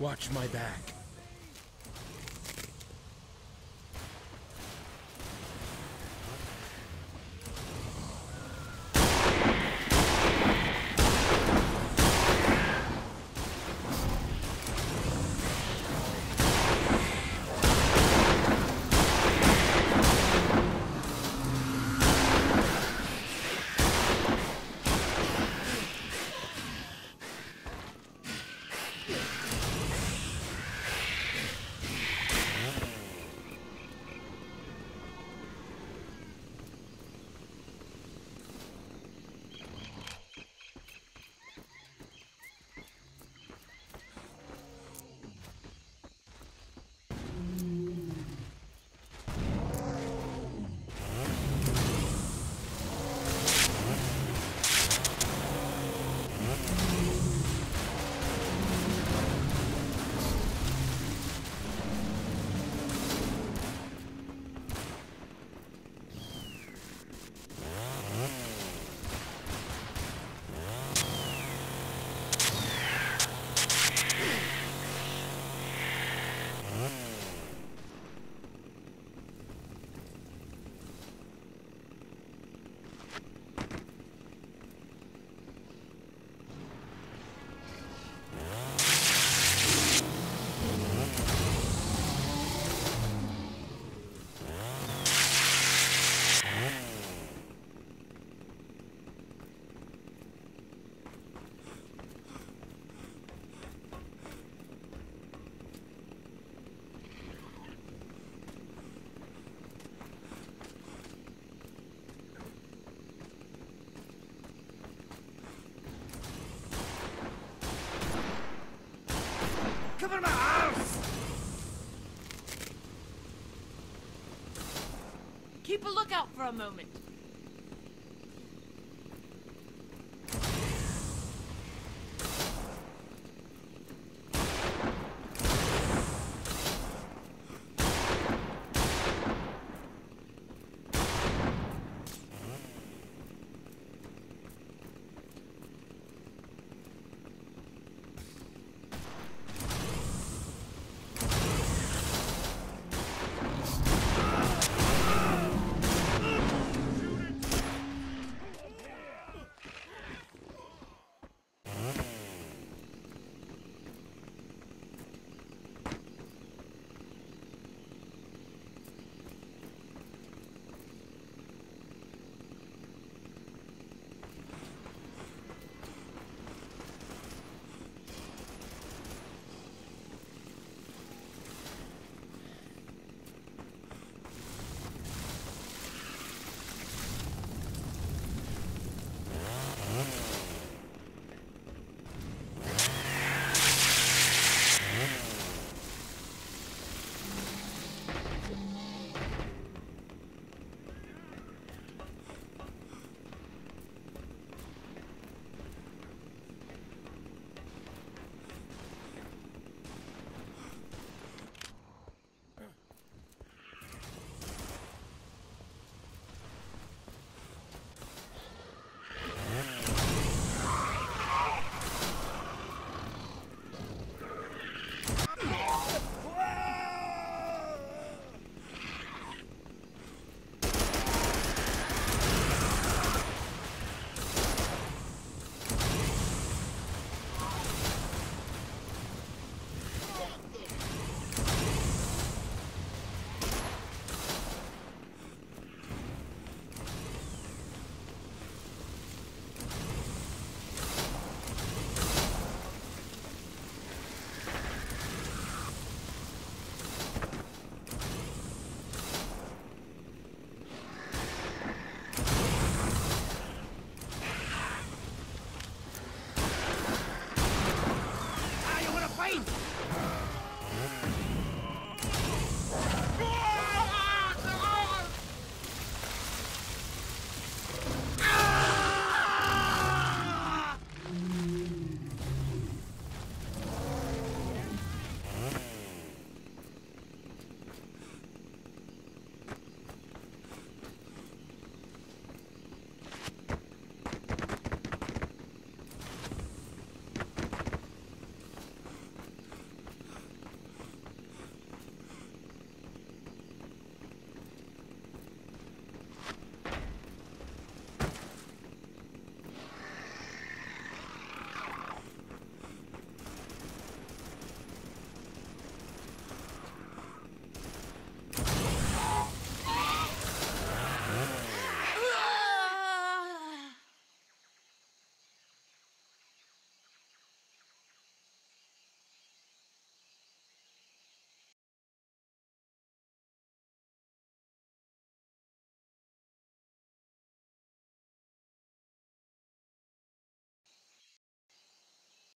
Watch my back. Cover my house! Keep a lookout for a moment.